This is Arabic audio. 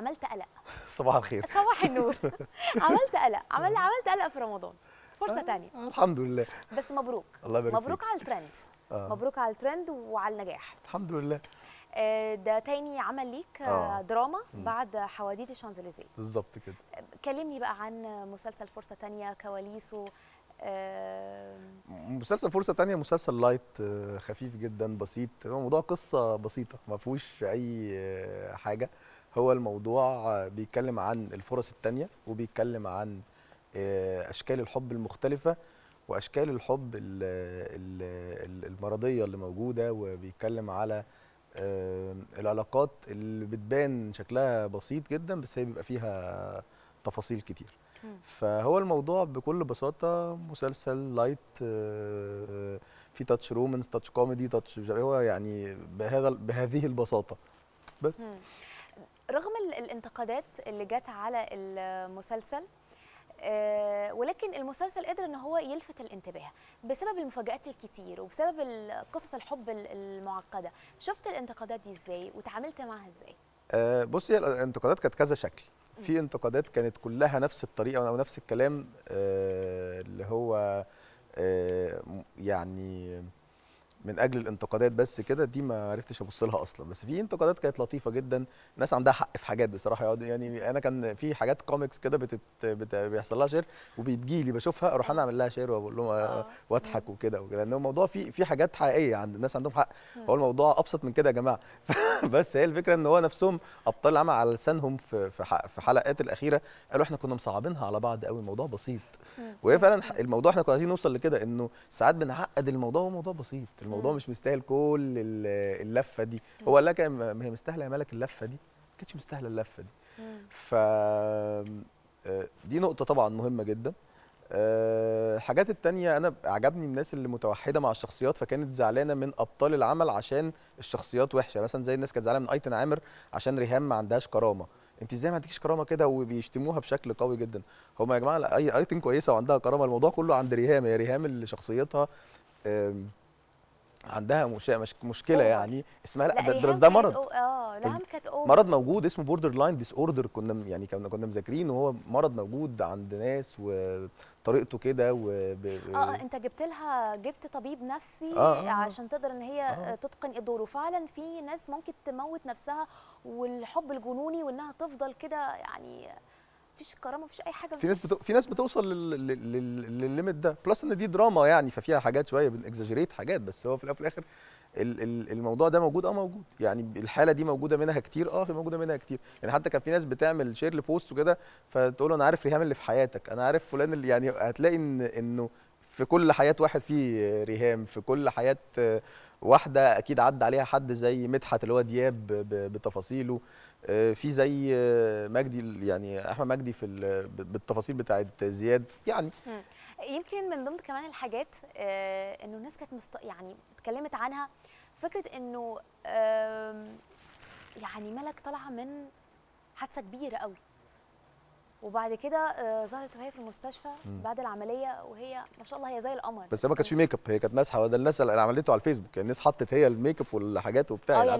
عملت قلق. صباح الخير. صباح النور. عملت قلق، عملت قلق في رمضان. فرصة تانية. الحمد لله. بس مبروك. الله يبارك فيك. مبروك على الترند. مبروك على الترند وعلى النجاح. الحمد لله. ده تاني عمل ليك دراما بعد حواديت الشانزليزيه. بالظبط كده. كلمني بقى عن مسلسل فرصة تانية، كواليسه. مسلسل فرصة تانية مسلسل لايت خفيف جدا بسيط، هو موضوع قصة بسيطة ما فيهوش أي حاجة. هو الموضوع بيتكلم عن الفرص التانية وبيتكلم عن أشكال الحب المختلفة وأشكال الحب المرضية اللي موجودة، وبيتكلم على العلاقات اللي بتبان شكلها بسيط جدا بس هي بيبقى فيها تفاصيل كتير. فهو الموضوع بكل بساطة مسلسل لايت في تاتش رومانس، تاتش كوميدي، تاتش، هو يعني بهذه البساطة بس. رغم الانتقادات اللي جت على المسلسل، ولكن المسلسل قدر ان هو يلفت الانتباه بسبب المفاجآت الكتير وبسبب قصص الحب المعقدة. شفت الانتقادات دي ازاي وتعاملت معها ازاي؟ بصي، الانتقادات كانت كذا شكل. في انتقادات كانت كلها نفس الطريقة أو نفس الكلام، اللي هو يعني من أجل الانتقادات بس كده، دي ما عرفتش أبص لها أصلا. بس في انتقادات كانت لطيفة جدا، الناس عندها حق في حاجات بصراحة. يعني أنا كان في حاجات كوميكس كده بيحصل لها شير وبيتجي لي بشوفها أروح أنا أعمل لها شير وأقول لهم وأضحك وكده، لأن الموضوع في حاجات حقيقية عند الناس، عندهم حق. هو الموضوع أبسط من كده يا جماعة. بس هي الفكرة إن هو نفسهم أبطال العمل على لسانهم في حلقات الأخيرة قالوا إحنا كنا مصعبينها على بعض قوي، الموضوع بسيط. وهي فعلا الموضوع إحنا كنا عايزين نوصل لكده، إنه ساعات بنعقد الموضوع وموضوع بسيط. الموضوع مش مستاهل كل اللفه دي. هو قال لك هي مستاهله يا ملك اللفه دي، ما كانتش مستاهله اللفه دي. ف دي نقطه طبعا مهمه جدا. الحاجات الثانيه، انا عجبني الناس اللي متوحده مع الشخصيات، فكانت زعلانه من ابطال العمل عشان الشخصيات وحشه. مثلا زي الناس كانت زعلانه من ايتن عامر عشان ريهام ما عندهاش كرامه. انت ازاي ما عندكيش كرامه كده؟ وبيشتموها بشكل قوي جدا. هم يا جماعه ايتن كويسه وعندها كرامه، الموضوع كله عند ريهام. هي ريهام اللي شخصيتها عندها مشكله يعني اسمها، لا بس ده مرض. ريهام كانت مرض موجود اسمه بوردر لاين ديس اوردر، كنا مذاكرين، وهو مرض موجود عند ناس وطريقته كده. انت جبت طبيب نفسي عشان تقدر ان هي تتقن الدور. وفعلا في ناس ممكن تموت نفسها والحب الجنوني، وانها تفضل كده يعني مفيش كرامه، مفيش اي حاجه. في ناس بتوصل للليميت ده، بلس ان دي دراما يعني، ففيها حاجات شويه بنكزاجريت حاجات، بس هو في الاول وفي الاخر الموضوع ده موجود. موجود يعني، الحاله دي موجوده منها كتير. موجوده منها كتير يعني. حتى كان في ناس بتعمل شير لبوست وكده، فتقول انا عارف ريهام اللي في حياتك، انا عارف فلان اللي، يعني هتلاقي انه في كل حياه واحد في ريهام، في كل حياه واحده اكيد عدى عليها حد، زي مدحت اللي هو دياب بتفاصيله، في زي مجدي يعني احمد مجدي في بالتفاصيل بتاعه زياد يعني. يمكن من ضمن كمان الحاجات انه الناس كانت يعني اتكلمت عنها فكره انه يعني ملك طالعه من حادثه كبيره قوي، وبعد كده ظهرت وهي في المستشفى بعد العمليه، وهي ما شاء الله هي زي القمر. بس ما كانتش في ميك اب، هي كانت ماسحه. وده الناس اللي عملته على الفيسبوك، يعني الناس حطت هي الميك اب والحاجات وبتاع.